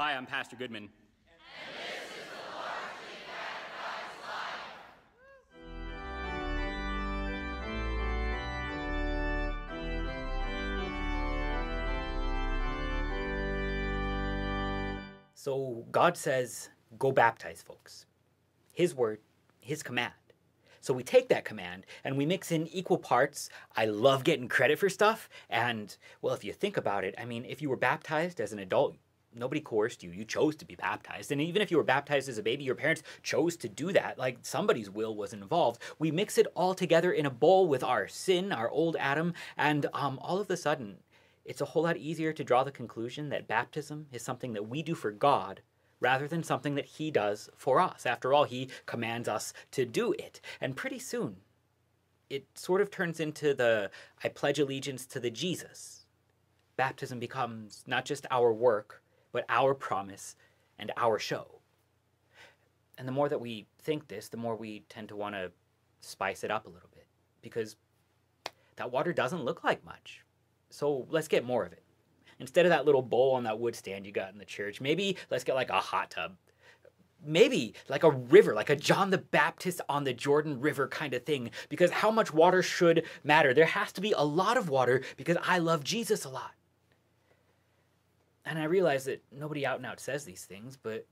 Hi, I'm Pastor Goodman. And this is the Largely Catechized Life. So God says, go baptize folks. His word, his command. So we take that command and we mix in equal parts. I love getting credit for stuff. And, well, if you think about it, I mean, if you were baptized as an adult, nobody coerced you. You chose to be baptized. And even if you were baptized as a baby, your parents chose to do that. Like, somebody's will was involved. We mix it all together in a bowl with our sin, our old Adam, and all of a sudden, it's a whole lot easier to draw the conclusion that baptism is something that we do for God rather than something that he does for us. After all, he commands us to do it. And pretty soon, it sort of turns into the, I pledge allegiance to the Jesus. Baptism becomes not just our work, but our promise and our show. And the more that we think this, the more we tend to want to spice it up a little bit, because that water doesn't look like much. So let's get more of it. Instead of that little bowl on that wood stand you got in the church, maybe let's get like a hot tub. Maybe like a river, like a John the Baptist on the Jordan River kind of thing, because how much water should matter? There has to be a lot of water because I love Jesus a lot. And I realize that nobody out and out says these things, but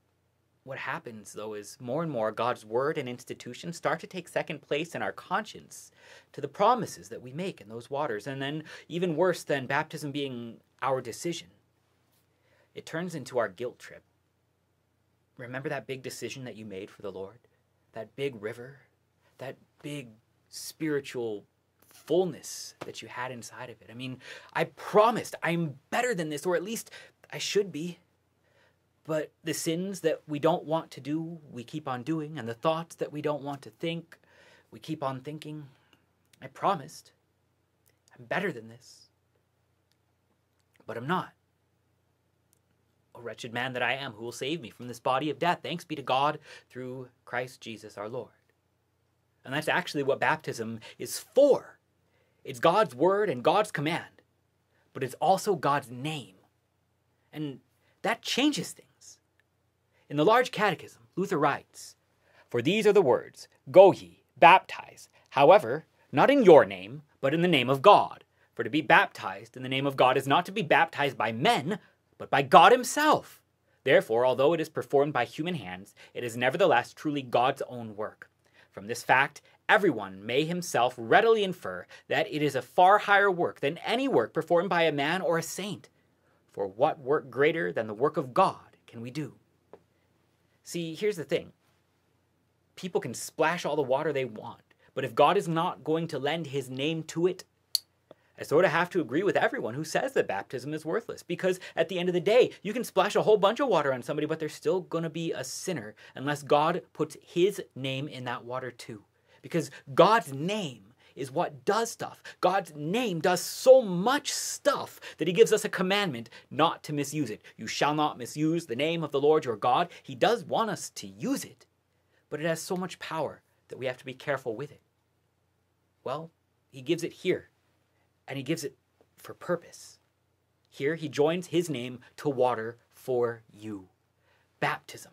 what happens, though, is more and more God's word and institutions start to take second place in our conscience to the promises that we make in those waters. And then, even worse than baptism being our decision, it turns into our guilt trip. Remember that big decision that you made for the Lord? That big river? That big spiritual fullness that you had inside of it. I mean, I promised I'm better than this, or at least I should be. But the sins that we don't want to do, we keep on doing, and the thoughts that we don't want to think, we keep on thinking. I promised I'm better than this, but I'm not. O wretched man that I am, who will save me from this body of death? Thanks be to God through Christ Jesus our Lord. And that's actually what baptism is for. It's God's word and God's command, but it's also God's name. And that changes things. In the Large Catechism, Luther writes, "For these are the words, go ye, baptize, however, not in your name, but in the name of God. For to be baptized in the name of God is not to be baptized by men, but by God himself. Therefore, although it is performed by human hands, it is nevertheless truly God's own work. From this fact, everyone may himself readily infer that it is a far higher work than any work performed by a man or a saint. For what work greater than the work of God can we do?" See, here's the thing. People can splash all the water they want, but if God is not going to lend his name to it, I sort of have to agree with everyone who says that baptism is worthless, because at the end of the day, you can splash a whole bunch of water on somebody, but they're still going to be a sinner unless God puts his name in that water too. Because God's name is what does stuff. God's name does so much stuff that he gives us a commandment not to misuse it. You shall not misuse the name of the Lord your God. He does want us to use it, but it has so much power that we have to be careful with it. Well, he gives it here, and he gives it for purpose. Here he joins his name to water for you. Baptism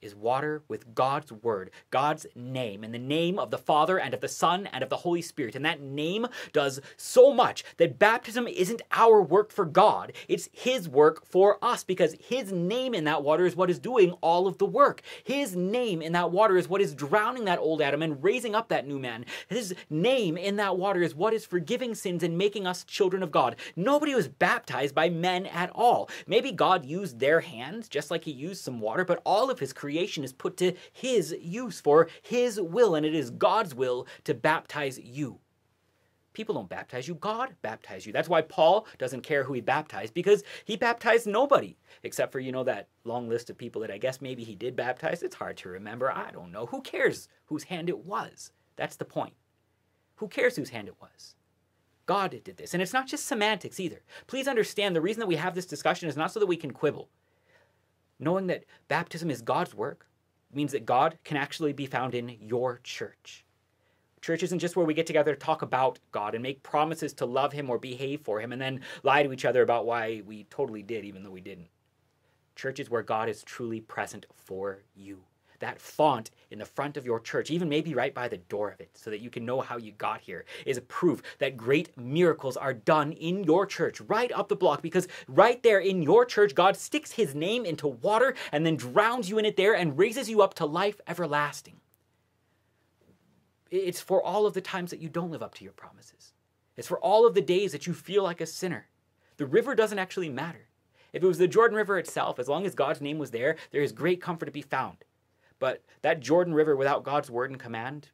is water with God's word, God's name, in the name of the Father and of the Son and of the Holy Spirit. And that name does so much that baptism isn't our work for God. It's his work for us, because his name in that water is what is doing all of the work. His name in that water is what is drowning that old Adam and raising up that new man. His name in that water is what is forgiving sins and making us children of God. Nobody was baptized by men at all. Maybe God used their hands just like he used some water, but all of his creation is put to his use for his will, and it is God's will to baptize you. People don't baptize you, God baptizes you. That's why Paul doesn't care who he baptized, because he baptized nobody except for, you know, that long list of people that I guess maybe he did baptize. It's hard to remember. I don't know. Who cares whose hand it was? That's the point. Who cares whose hand it was? God did this. And it's not just semantics either. Please understand, the reason that we have this discussion is not so that we can quibble. Knowing that baptism is God's work means that God can actually be found in your church. Church isn't just where we get together to talk about God and make promises to love him or behave for him and then lie to each other about why we totally did even though we didn't. churches where God is truly present for you. That font in the front of your church, even maybe right by the door of it, so that you can know how you got here, is a proof that great miracles are done in your church, right up the block, because right there in your church, God sticks his name into water and then drowns you in it there and raises you up to life everlasting. It's for all of the times that you don't live up to your promises. It's for all of the days that you feel like a sinner. The river doesn't actually matter. If it was the Jordan River itself, as long as God's name was there, there is great comfort to be found. But that Jordan River without God's word and command,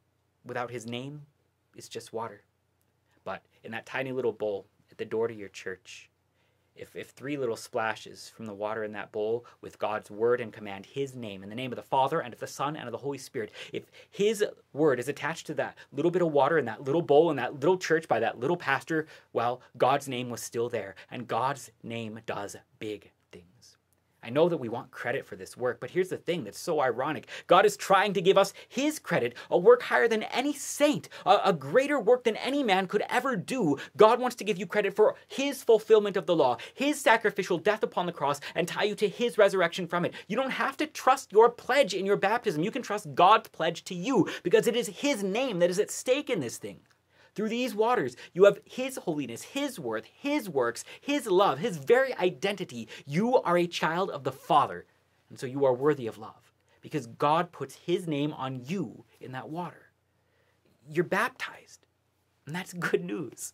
without his name, is just water. But in that tiny little bowl at the door to your church, if three little splashes from the water in that bowl with God's word and command, his name, in the name of the Father and of the Son and of the Holy Spirit, if his word is attached to that little bit of water in that little bowl in that little church by that little pastor, well, God's name was still there, and God's name does big things. I know that we want credit for this work, but here's the thing that's so ironic. God is trying to give us his credit, a work higher than any saint, a greater work than any man could ever do. God wants to give you credit for his fulfillment of the law, his sacrificial death upon the cross, and tie you to his resurrection from it. You don't have to trust your pledge in your baptism. You can trust God's pledge to you, because it is his name that is at stake in this thing. Through these waters, you have his holiness, his worth, his works, his love, his very identity. You are a child of the Father, and so you are worthy of love, because God puts his name on you in that water. You're baptized, and that's good news.